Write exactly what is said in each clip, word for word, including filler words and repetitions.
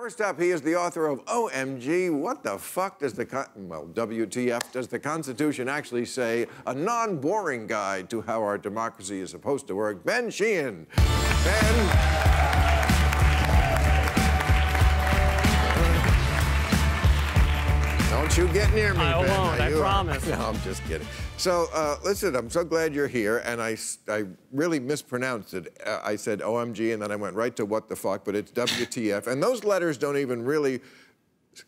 First up, he is the author of O M G, What the Fuck Does the Con- well, W T F Does the Constitution Actually Say? A non-boring guide to how our democracy is supposed to work, Ben Sheehan. Ben. Don't you get near me, I Ben. won't, I promise. Are... No, I'm just kidding. So, uh, listen, I'm so glad you're here, and I, I really mispronounced it. Uh, I said O M G, and then I went right to what the fuck, but it's W T F. And those letters don't even really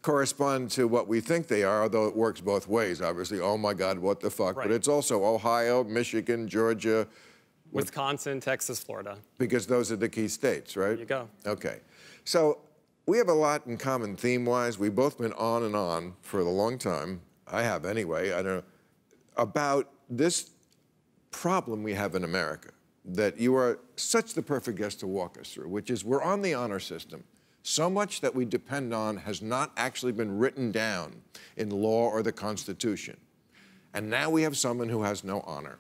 correspond to what we think they are, although it works both ways, obviously. Oh, my God, what the fuck. Right. But it's also Ohio, Michigan, Georgia. Wisconsin, what... Texas, Florida. Because those are the key states, right? There you go. Okay. So... we have a lot in common theme-wise. We've both been on and on for a long time. I have anyway, I don't know, about this problem we have in America that you are such the perfect guest to walk us through, which is we're on the honor system. So much that we depend on has not actually been written down in law or the Constitution. And now we have someone who has no honor,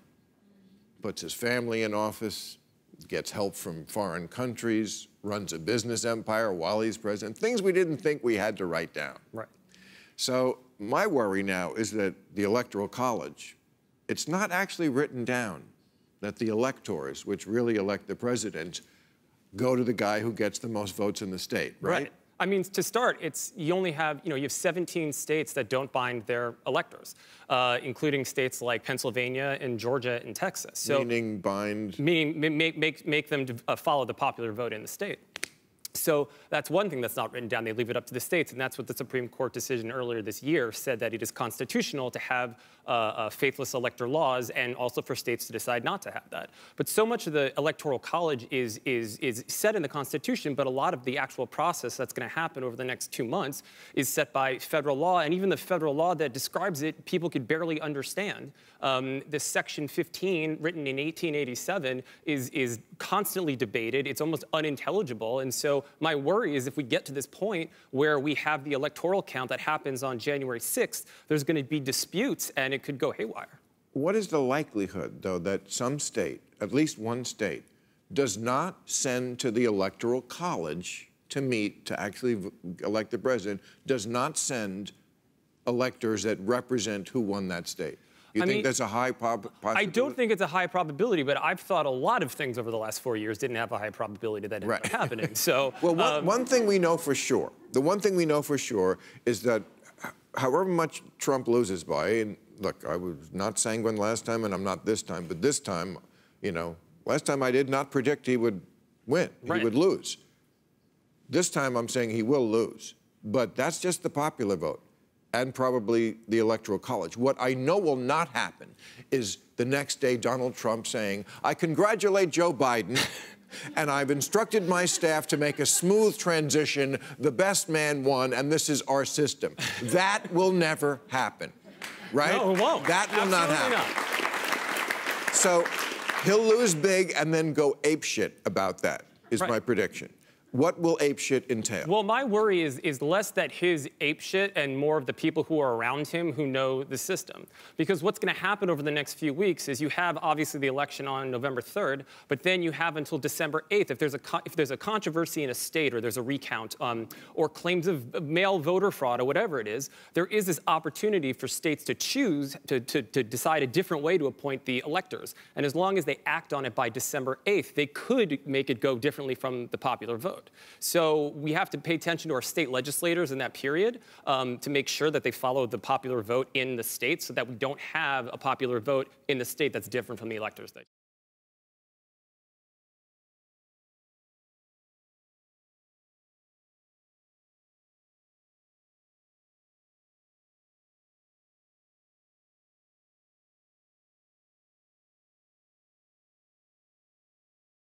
puts his family in office, gets help from foreign countries, runs a business empire while he's president, things we didn't think we had to write down. Right. So my worry now is that the Electoral College, it's not actually written down that the electors, which really elect the president, go to the guy who gets the most votes in the state, right? Right. I mean, to start, it's, you only have, you know, you have seventeen states that don't bind their electors, uh, including states like Pennsylvania and Georgia and Texas. So, meaning bind? Meaning make, make, make them to, uh, follow the popular vote in the state. So that's one thing that's not written down. They leave it up to the states, and that's what the Supreme Court decision earlier this year said, that it is constitutional to have uh, uh, faithless elector laws, and also for states to decide not to have that. But so much of the Electoral College is is is set in the Constitution, but a lot of the actual process that's going to happen over the next two months is set by federal law, and even the federal law that describes it, people could barely understand. Um, this Section fifteen, written in eighteen eighty-seven, is is constantly debated. It's almost unintelligible, and so. My worry is if we get to this point where we have the electoral count that happens on January sixth, there's going to be disputes and it could go haywire. What is the likelihood, though, that some state, at least one state, does not send to the Electoral College to meet, to actually elect the president, does not send electors that represent who won that state? You I think mean, that's a high prob I don't think it's a high probability, but I've thought a lot of things over the last four years didn't have a high probability that ended right. up happening. So, well, one, um, one thing we know for sure, the one thing we know for sure is that however much Trump loses by, and look, I was not sanguine last time and I'm not this time, but this time, you know, last time I did not predict he would win, right. he would lose. This time I'm saying he will lose, but that's just the popular vote. And probably the Electoral College. What I know will not happen is the next day Donald Trump saying, I congratulate Joe Biden, and I've instructed my staff to make a smooth transition, the best man won, and this is our system. That will never happen, right? No, it won't. That will not happen. So he'll lose big and then go apeshit about that, is my prediction. What will apeshit entail? Well, my worry is, is less that his apeshit and more of the people who are around him who know the system. Because what's going to happen over the next few weeks is you have, obviously, the election on November third, but then you have until December eighth. If there's a, if there's a controversy in a state or there's a recount um, or claims of mail voter fraud or whatever it is, there is this opportunity for states to choose to, to, to decide a different way to appoint the electors. And as long as they act on it by December eighth, they could make it go differently from the popular vote. So we have to pay attention to our state legislators in that period um, to make sure that they follow the popular vote in the state so that we don't have a popular vote in the state that's different from the electors.